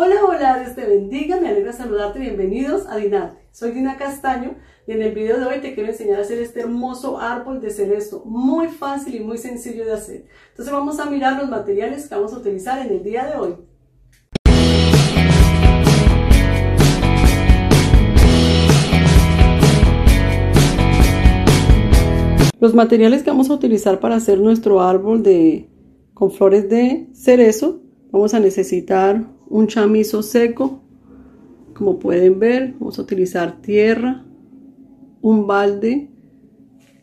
Hola, hola, Dios te bendiga, me alegra saludarte, bienvenidos a Dinarte. Soy Dina Castaño y en el video de hoy te quiero enseñar a hacer este hermoso árbol de cerezo, muy fácil y muy sencillo de hacer. Entonces vamos a mirar los materiales que vamos a utilizar en el día de hoy. Los materiales que vamos a utilizar para hacer nuestro árbol con flores de cerezo, vamos a necesitar un chamizo seco, como pueden ver, vamos a utilizar tierra, un balde,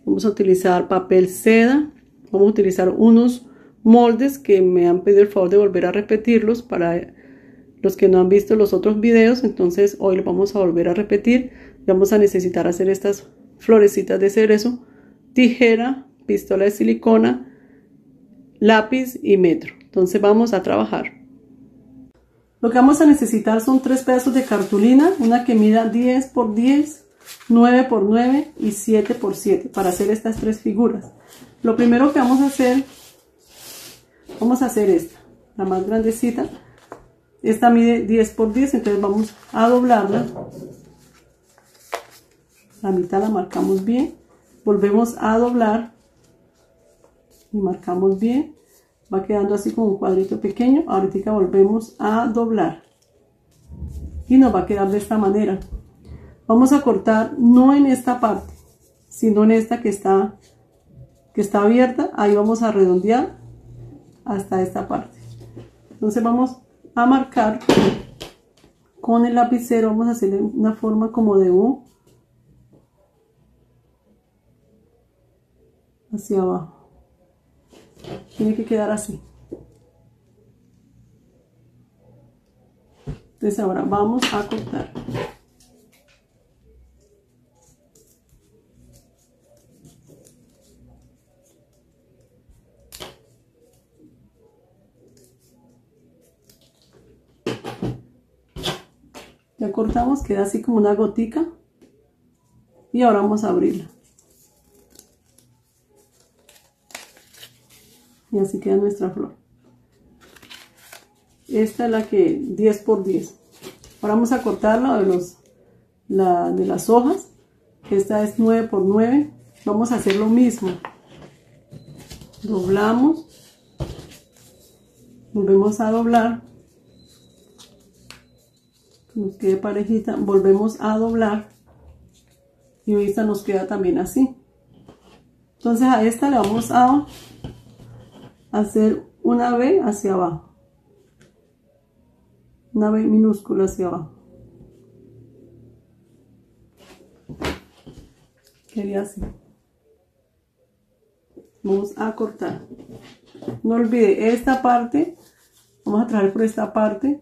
vamos a utilizar papel seda, vamos a utilizar unos moldes que me han pedido el favor de volver a repetirlos para los que no han visto los otros videos, entonces hoy los vamos a volver a repetir. Vamos a necesitar hacer estas florecitas de cerezo, tijera, pistola de silicona, lápiz y metro, entonces vamos a trabajar. Lo que vamos a necesitar son 3 pedazos de cartulina, una que mida 10 por 10, 9 por 9 y 7 por 7 para hacer estas 3 figuras. Lo primero que vamos a hacer esta, la más grandecita. Esta mide 10 por 10, entonces vamos a doblarla. La mitad la marcamos bien, volvemos a doblar y marcamos bien. Va quedando así como un cuadrito pequeño. Ahorita volvemos a doblar y nos va a quedar de esta manera. Vamos a cortar no en esta parte, sino en esta que está abierta. Ahí vamos a redondear hasta esta parte. Entonces vamos a marcar con el lapicero, vamos a hacerle una forma como de U hacia abajo. Tiene que quedar así. Entonces ahora vamos a cortar. Ya cortamos, queda así como una gotica. Y ahora vamos a abrirla. Y así queda nuestra flor. Esta es la que 10 por 10. Ahora vamos a cortarla de las hojas. Esta es 9 por 9. Vamos a hacer lo mismo. Doblamos. Volvemos a doblar. Que nos quede parejita. Volvemos a doblar. Y esta nos queda también así. Entonces a esta le vamos a hacer una V hacia abajo, una V minúscula hacia abajo, quería así. Vamos a cortar, no olvide esta parte, vamos a traer por esta parte,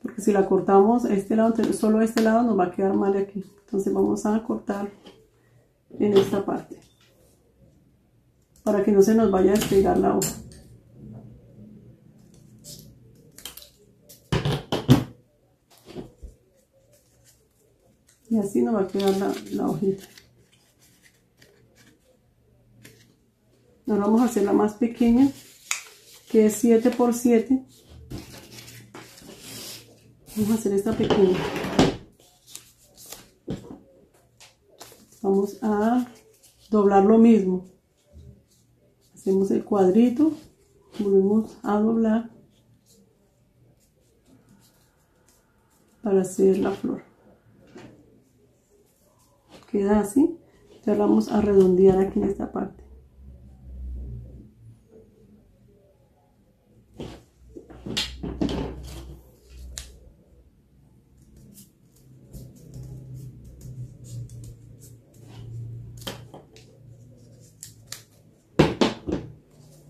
porque si la cortamos este lado, solo este lado nos va a quedar mal aquí, entonces vamos a cortar en esta parte, para que no se nos vaya a despegar la hoja. Y así nos va a quedar la hojita. Ahora vamos a hacer la más pequeña, que es 7 por 7. Vamos a hacer esta pequeña. Vamos a doblar lo mismo. Hacemos el cuadrito, volvemos a doblar para hacer la flor. Queda así, ya vamos a redondear aquí en esta parte.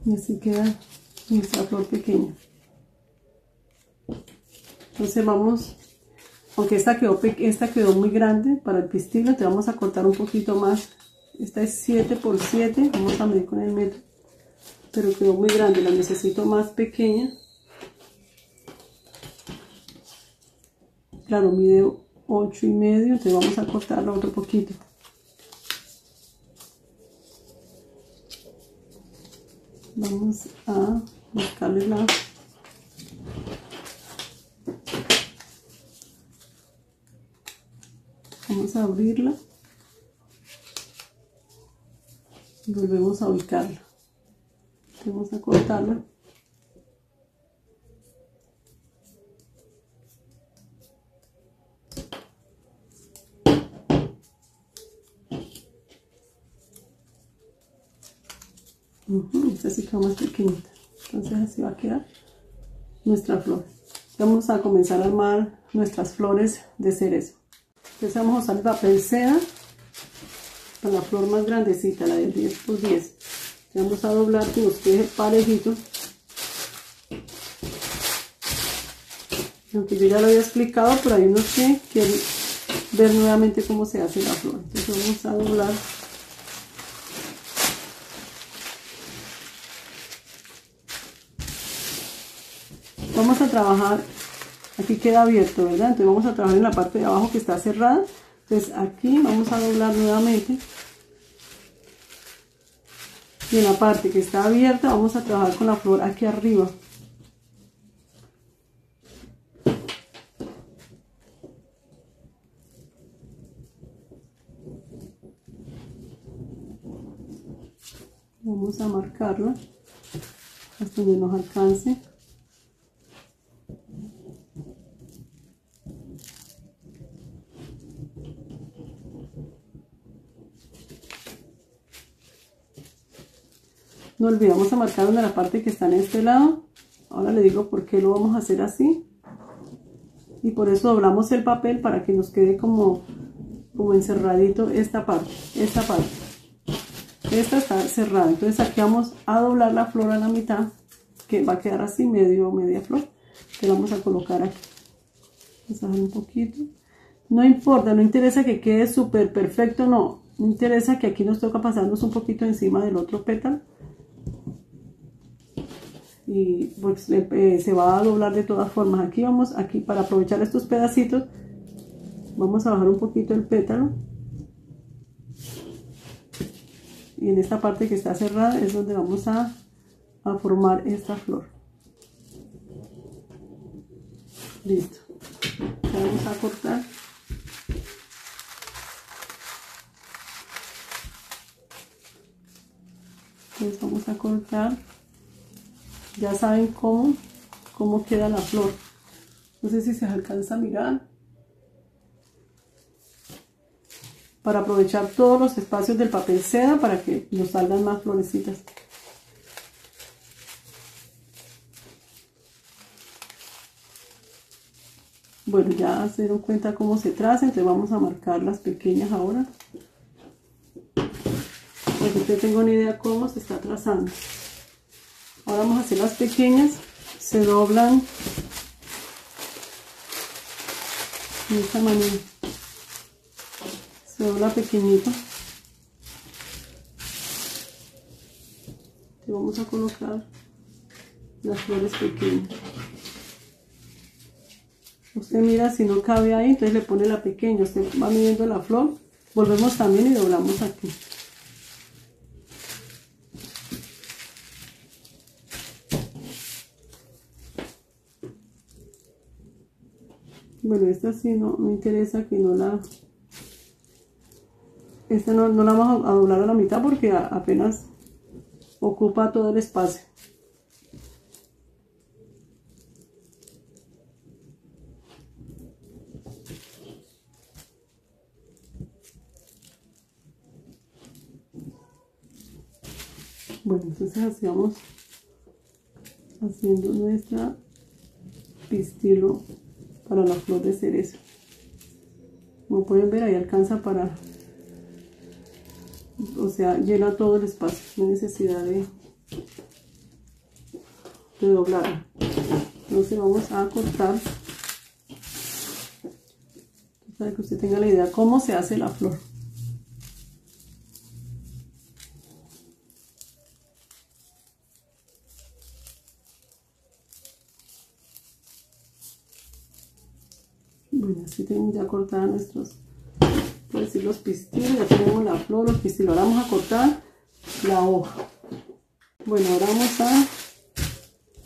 Y así queda nuestra flor pequeña. Entonces vamos, aunque esta quedó muy grande para el pistilo, te vamos a cortar un poquito más. Esta es 7 por 7, vamos a medir con el metro, pero quedó muy grande, la necesito más pequeña. Claro, mide 8 y medio, entonces vamos a cortarla otro poquito. Vamos a buscarle la Vamos a abrirla. Y volvemos a ubicarla. Vamos a cortarla. Esta sí queda más pequeñita, entonces así va a quedar nuestra flor. Vamos a comenzar a armar nuestras flores de cerezo. Entonces vamos a usar el papel seda para la flor más grandecita, la del 10×10. Vamos a doblar que nos quede parejito. Aunque yo ya lo había explicado, pero hay unos que quieren ver nuevamente cómo se hace la flor. Entonces vamos a doblar. Vamos a trabajar, aquí queda abierto, ¿verdad? Entonces vamos a trabajar en la parte de abajo que está cerrada. Entonces aquí vamos a doblar nuevamente. Y en la parte que está abierta vamos a trabajar con la flor aquí arriba. Vamos a marcarla hasta donde nos alcance. No olvidamos a marcar donde la parte que está en este lado. Ahora le digo por qué lo vamos a hacer así. Y por eso doblamos el papel para que nos quede como encerradito esta parte. Esta parte. Esta está cerrada. Entonces aquí vamos a doblar la flor a la mitad. Que va a quedar así, media flor. Que la vamos a colocar aquí. Vamos a bajar un poquito. No importa, no interesa que quede súper perfecto. No, no interesa que aquí nos toca pasarnos un poquito encima del otro pétalo. Y pues, se va a doblar de todas formas. Aquí vamos, aquí para aprovechar estos pedacitos vamos a bajar un poquito el pétalo, y en esta parte que está cerrada es donde vamos a formar esta flor. Listo, vamos a cortar. Entonces vamos a cortar. Ya saben cómo queda la flor. No sé si se alcanza a mirar. Para aprovechar todos los espacios del papel seda para que nos salgan más florecitas. Bueno, ya se dieron cuenta cómo se traza, entonces vamos a marcar las pequeñas ahora. Porque yo tengo una idea cómo se está trazando. Ahora vamos a hacer las pequeñas, se doblan de esta manera, se dobla pequeñito. Y vamos a colocar las flores pequeñas. Usted mira si no cabe ahí, entonces le pone la pequeña, usted va midiendo la flor, volvemos también y doblamos aquí. Bueno, esta sí no me interesa que no la... Esta no la vamos a doblar a la mitad porque apenas ocupa todo el espacio. Bueno, entonces así vamos haciendo nuestra pistilo para la flor de cerezo. Como pueden ver, ahí alcanza para, o sea, llena todo el espacio, no hay necesidad de doblar. Entonces vamos a cortar para que usted tenga la idea cómo se hace la flor. Bueno, así tenemos ya cortadas nuestros, por decir, los pistilos. Ya tenemos la flor, los pistilos. Ahora vamos a cortar la hoja. Bueno, ahora vamos a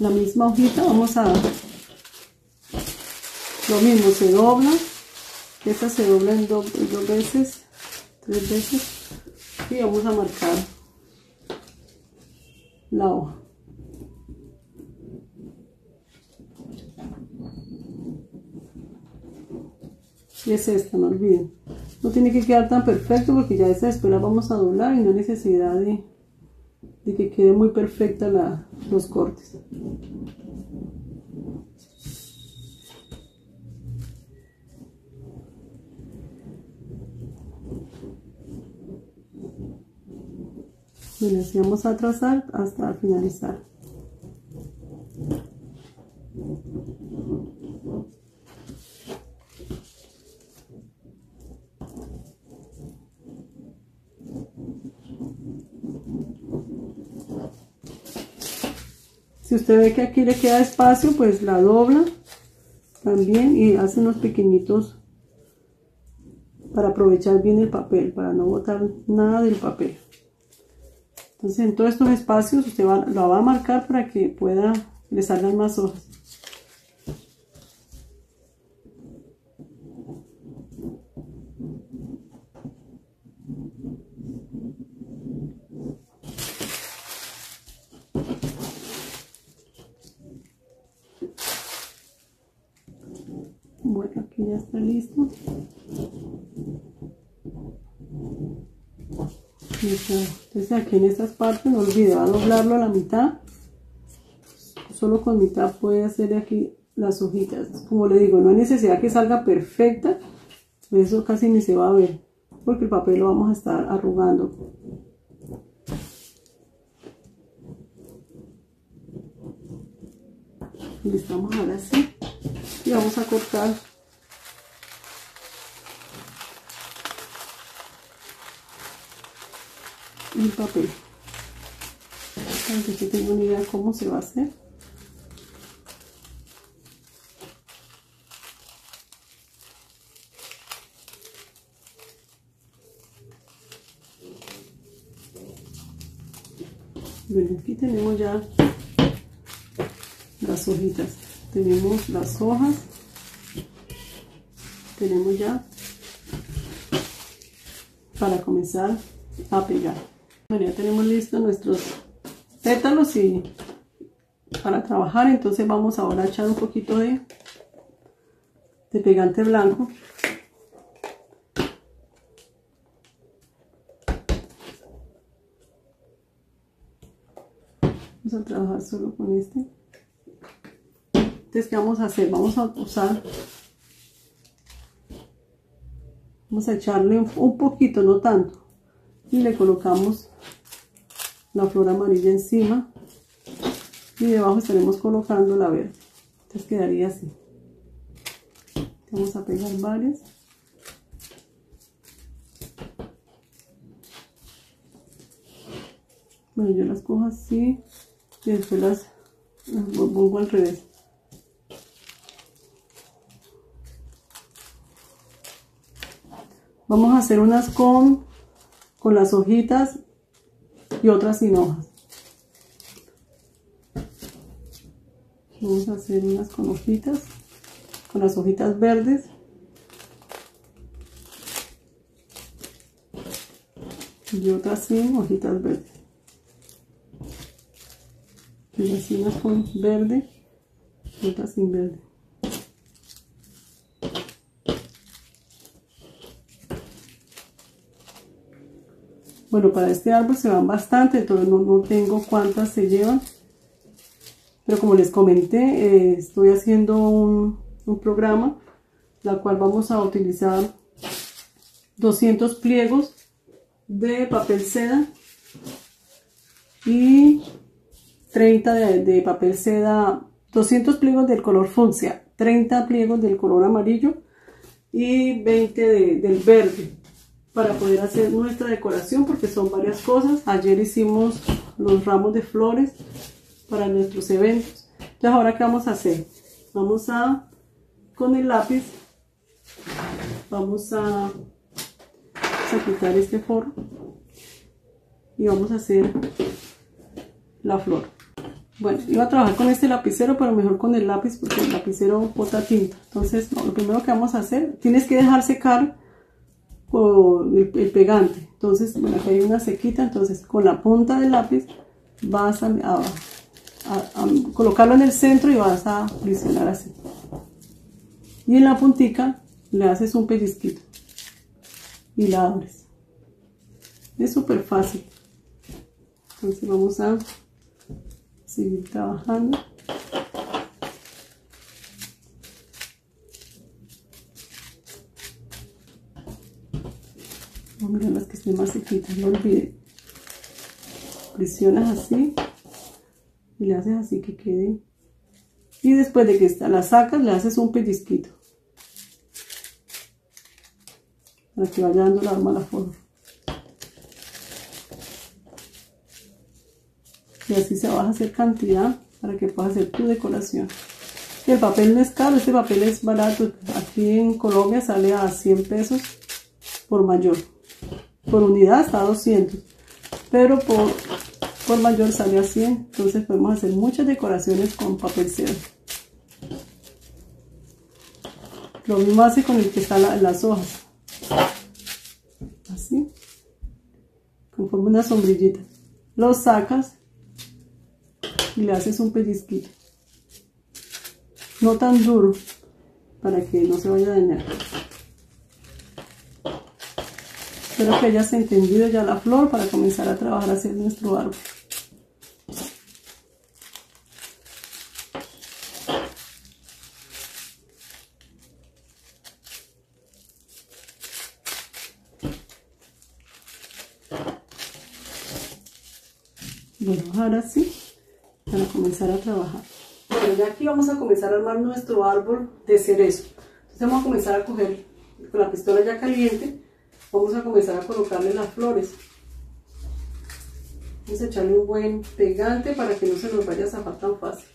la misma hojita, vamos a lo mismo, se dobla, Estas se doblan dos veces, tres veces, y vamos a marcar la hoja. Y es esta, no olviden. No tiene que quedar tan perfecto porque ya esta después la vamos a doblar y no hay necesidad de que quede muy perfecta los cortes. Bueno, así vamos a trazar hasta finalizar. Si usted ve que aquí le queda espacio, pues la dobla también y hace unos pequeñitos para aprovechar bien el papel, para no botar nada del papel. Entonces en todos estos espacios usted lo va a marcar para que pueda, le salgan más hojas. Bueno, aquí ya está listo. Entonces aquí en estas partes no olvide, va a doblarlo a la mitad. Solo con mitad puede hacer aquí las hojitas. Como le digo, no hay necesidad que salga perfecta. Eso casi ni se va a ver, porque el papel lo vamos a estar arrugando. Listamos ahora sí. Y vamos a cortar. El papel para que usted tenga una idea cómo se va a hacer. Bueno, aquí tenemos ya las hojitas, tenemos las hojas, tenemos ya para comenzar a pegar. Bueno, ya tenemos listos nuestros pétalos y para trabajar, entonces vamos ahora a echar un poquito de pegante blanco. Vamos a trabajar solo con este. Entonces, ¿qué vamos a hacer? Vamos a usar, vamos a echarle un poquito, no tanto, y le colocamos la flor amarilla encima y debajo estaremos colocando la verde. Entonces quedaría así. Vamos a pegar varias. Bueno, yo las cojo así y después las pongo al revés. Vamos a hacer unas con las hojitas y otras sin hojas. Vamos a hacer unas con hojitas, con las hojitas verdes. Y otras sin hojitas verdes. Y así unas con verde y otras sin verde. Bueno, para este árbol se van bastante, entonces no tengo cuántas se llevan. Pero como les comenté, estoy haciendo un programa, la cual vamos a utilizar 200 pliegos de papel seda y 30 de papel seda, 200 pliegos del color fucsia, 30 pliegos del color amarillo y 20 del verde, para poder hacer nuestra decoración, porque son varias cosas. Ayer hicimos los ramos de flores para nuestros eventos. Entonces ahora, ¿qué vamos a hacer? Vamos a, con el lápiz, vamos a quitar este forro y vamos a hacer la flor. Bueno, iba a trabajar con este lapicero, pero mejor con el lápiz porque el lapicero bota tinta. Entonces, no, lo primero que vamos a hacer, tienes que dejar secar con el pegante. Entonces, bueno, aquí hay una sequita, entonces con la punta del lápiz vas a colocarlo en el centro y vas a presionar así. Y en la puntica le haces un pellizquito y la abres. Es súper fácil. Entonces vamos a seguir trabajando. Vamos a mirar las que estén más sequitas, no olvides. Presionas así y le haces así que quede. Y después de que la sacas, le haces un pellizquito para que vaya dando la arma a la forma. Y así se baja a hacer cantidad para que puedas hacer tu decoración. Y el papel no es caro, este papel es barato. Aquí en Colombia sale a 100 pesos por mayor. Por unidad hasta 200, pero por mayor sale a 100. Entonces podemos hacer muchas decoraciones con papel seda. Lo mismo hace con el que está en las hojas. Así. Conforme una sombrillita. Lo sacas y le haces un pellizquito, no tan duro para que no se vaya a dañar. Espero que hayas entendido ya la flor para comenzar a trabajar hacia nuestro árbol. Bueno, ahora sí, para comenzar a trabajar. Bueno, ya aquí vamos a comenzar a armar nuestro árbol de cerezo. Entonces vamos a comenzar a coger con la pistola ya caliente, vamos a comenzar a colocarle las flores. Vamos a echarle un buen pegante para que no se nos vaya a zafar tan fácil.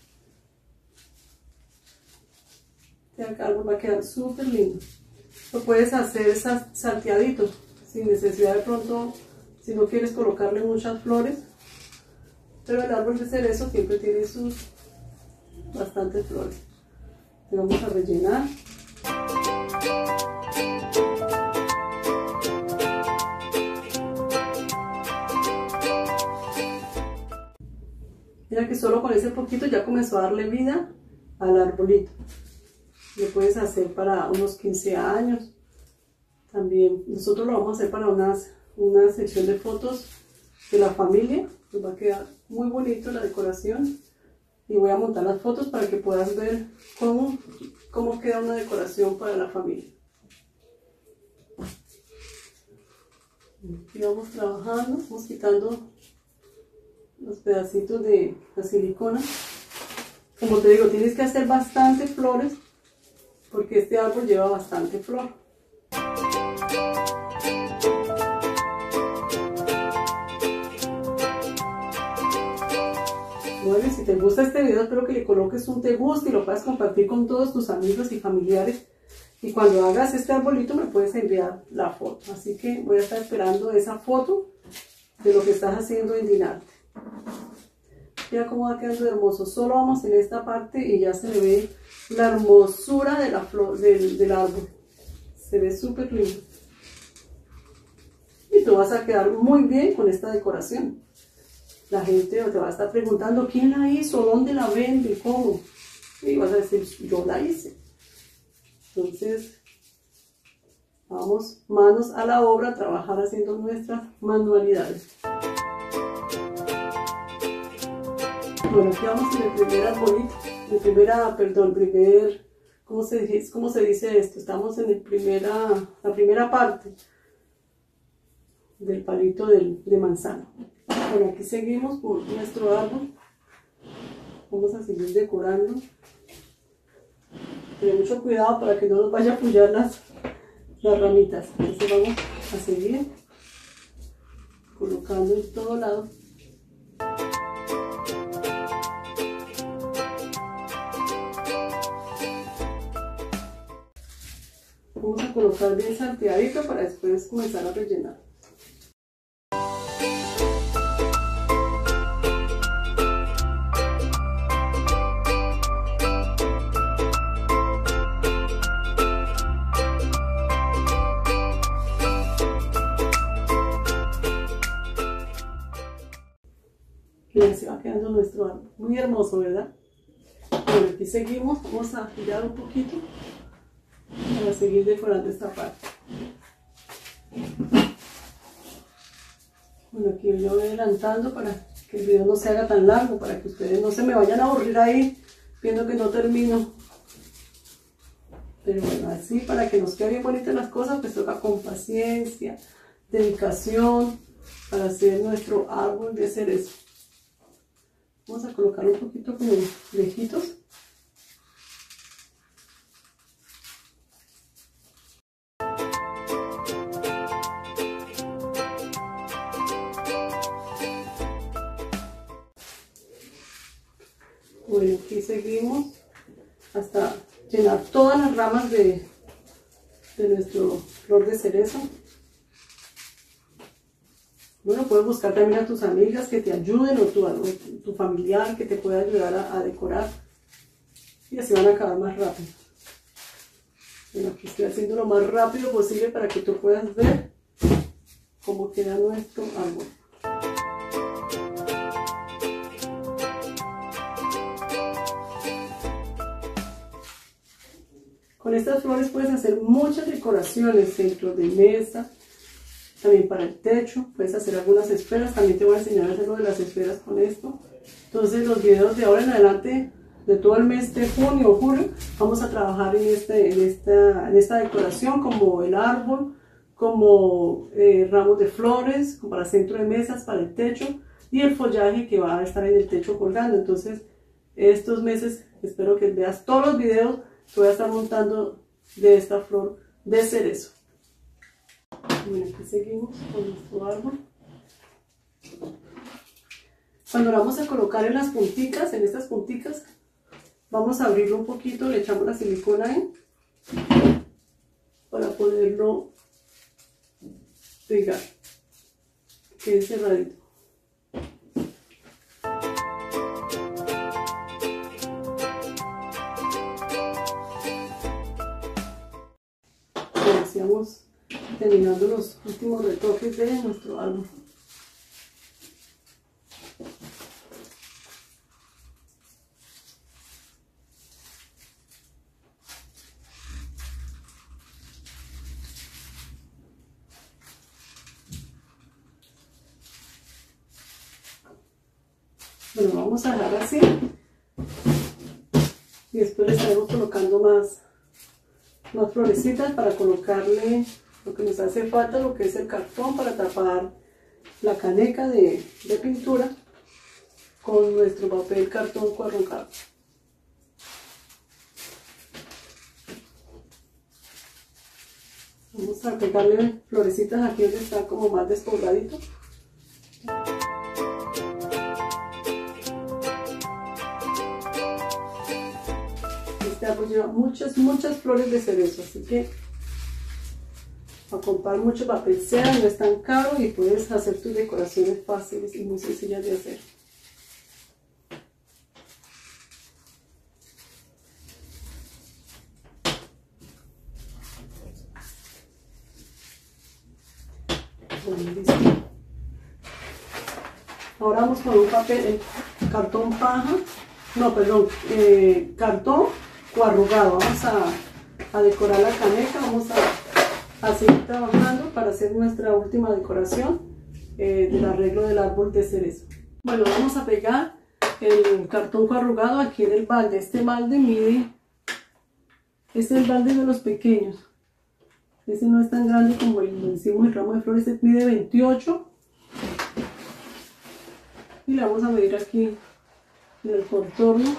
Este árbol va a quedar súper lindo. Lo puedes hacer salteadito, sin necesidad de pronto, si no quieres colocarle muchas flores. Pero el árbol de cerezo siempre tiene sus bastantes flores. Le vamos a rellenar. Mira que solo con ese poquito ya comenzó a darle vida al arbolito. Lo puedes hacer para unos 15 años. También nosotros lo vamos a hacer para una sección de fotos de la familia. Pues va a quedar muy bonito la decoración y voy a montar las fotos para que puedas ver cómo queda una decoración para la familia. Aquí vamos trabajando, vamos quitando los pedacitos de la silicona. Como te digo, tienes que hacer bastantes flores porque este árbol lleva bastante flor. Bueno, si te gusta este video, espero que le coloques un te gusta y lo puedas compartir con todos tus amigos y familiares. Y cuando hagas este arbolito me puedes enviar la foto. Así que voy a estar esperando esa foto de lo que estás haciendo en Dinarte. Mira cómo va quedando hermoso. Solo vamos en esta parte y ya se ve la hermosura de la flor, del árbol. Se ve súper lindo. Y tú vas a quedar muy bien con esta decoración. La gente te va a estar preguntando quién la hizo, dónde la vende, cómo. Y vas a decir, yo la hice. Entonces, vamos manos a la obra a trabajar haciendo nuestras manualidades. Bueno, aquí vamos en el primer arbolito, primer, ¿cómo se dice esto? Estamos en la primera parte del palito de manzano. Bueno, aquí seguimos con nuestro árbol. Vamos a seguir decorando. Ten mucho cuidado para que no nos vaya a apoyar las ramitas. Entonces vamos a seguir colocando en todo lado. Vamos a colocar bien salteadito para después comenzar a rellenar. Y así va quedando nuestro árbol. Muy hermoso, ¿verdad? Bueno, aquí seguimos. Vamos a girar un poquito para seguir decorando esta parte. Bueno, aquí yo voy adelantando para que el video no se haga tan largo, para que ustedes no se me vayan a aburrir ahí viendo que no termino. Pero bueno, así para que nos quede bien bonitas las cosas, pues toca con paciencia, dedicación, para hacer nuestro árbol de cerezo. Vamos a colocar un poquito como lejitos. Bueno, aquí seguimos hasta llenar todas las ramas de nuestro flor de cerezo. Bueno, puedes buscar también a tus amigas que te ayuden o tu familiar que te pueda ayudar a decorar. Y así van a acabar más rápido. Bueno, aquí estoy haciendo lo más rápido posible para que tú puedas ver cómo queda nuestro árbol. Con estas flores puedes hacer muchas decoraciones, centros de mesa, también para el techo, puedes hacer algunas esferas, también te voy a enseñar a hacer lo de las esferas con esto. Entonces los videos de ahora en adelante, de todo el mes de junio o julio, vamos a trabajar en esta decoración, como el árbol, como ramos de flores, como para centro de mesas, para el techo y el follaje que va a estar en el techo colgando. Entonces estos meses espero que veas todos los videos que voy a estar montando de esta flor de cerezo. Bueno, aquí seguimos con nuestro árbol. Cuando lo vamos a colocar en las punticas, en estas punticas, vamos a abrirlo un poquito, le echamos la silicona ahí para poderlo pegar, que es cerradito. Estamos terminando los últimos retoques de nuestro árbol. Bueno, vamos a dejar así y después le estaremos colocando más florecitas para colocarle lo que nos hace falta, lo que es el cartón para tapar la caneca de pintura con nuestro papel cartón corrugado. Vamos a pegarle florecitas aquí donde está como más despobladito. Pues lleva muchas flores de cerezo, así que a comprar mucho papel seda, no es tan caro y puedes hacer tus decoraciones fáciles y muy sencillas de hacer. Bueno, listo. Ahora vamos con un papel, cartón paja, no, perdón, cartón arrugado. Vamos a decorar la caneca, vamos a seguir trabajando para hacer nuestra última decoración del arreglo del árbol de cerezo. Bueno, vamos a pegar el cartón arrugado aquí en el balde. Este balde mide, este es el balde de los pequeños, este no es tan grande como el hicimos el ramo de flores, este mide 28 y le vamos a medir aquí en el contorno.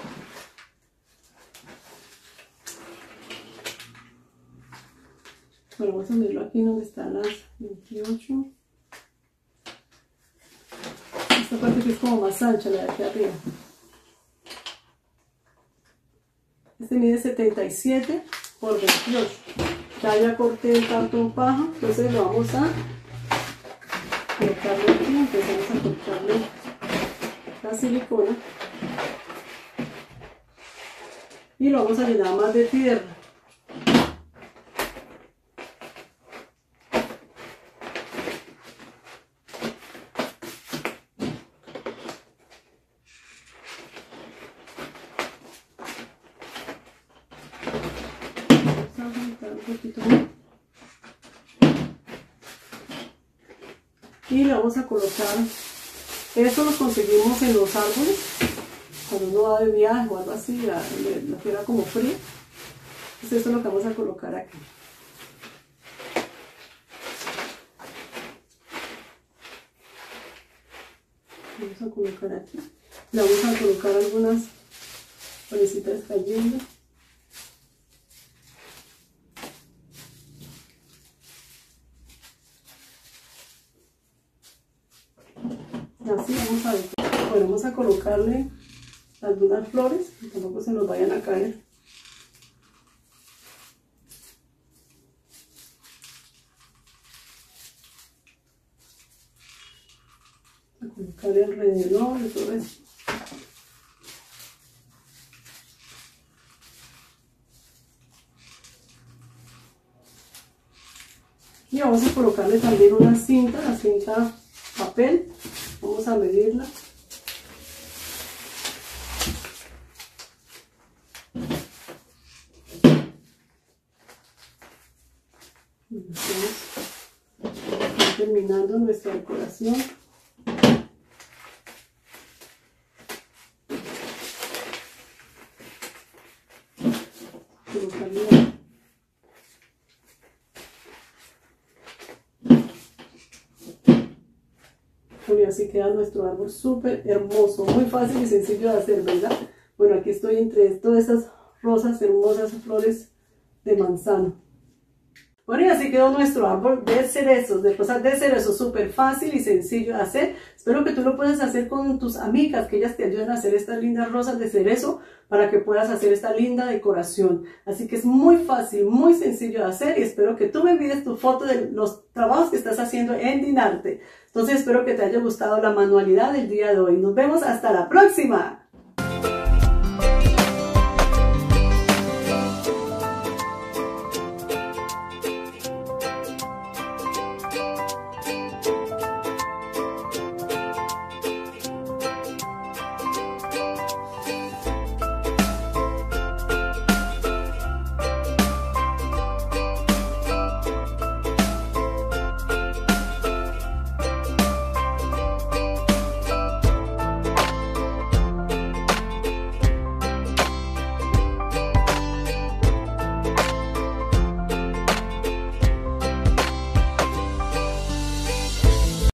Bueno, vamos a medirlo aquí donde están las 28. Esta parte que es como más ancha, la de aquí arriba. Este mide 77 por 28. Ya corté el cartón paja, entonces lo vamos a cortarlo aquí. Empezamos a cortarle la silicona. Y lo vamos a llenar más de tierra. poquito más. Y le vamos a colocar, esto lo conseguimos en los árboles, cuando uno va de viaje o algo así, la tierra como fría. Entonces esto es lo que vamos a colocar aquí. Vamos a colocar aquí, le vamos a colocar algunas florecitas cayendo. Así vamos a ver, bueno, vamos a colocarle algunas flores, que tampoco se nos vayan a caer. Voy a colocarle alrededor y todo eso. Y vamos a colocarle también una cinta, la cinta papel. Vamos a medirla. Entonces, terminando nuestra decoración. Y así queda nuestro árbol súper hermoso, muy fácil y sencillo de hacer, ¿verdad? Bueno, aquí estoy entre todas esas rosas hermosas, flores de manzano. Bueno, y así quedó nuestro árbol de cerezos, de rosas de cerezos, súper fácil y sencillo de hacer. Espero que tú lo puedas hacer con tus amigas, que ellas te ayuden a hacer estas lindas rosas de cerezo para que puedas hacer esta linda decoración. Así que es muy fácil, muy sencillo de hacer y espero que tú me envíes tu foto de los trabajos que estás haciendo en Dinarte. Entonces espero que te haya gustado la manualidad del día de hoy. Nos vemos hasta la próxima.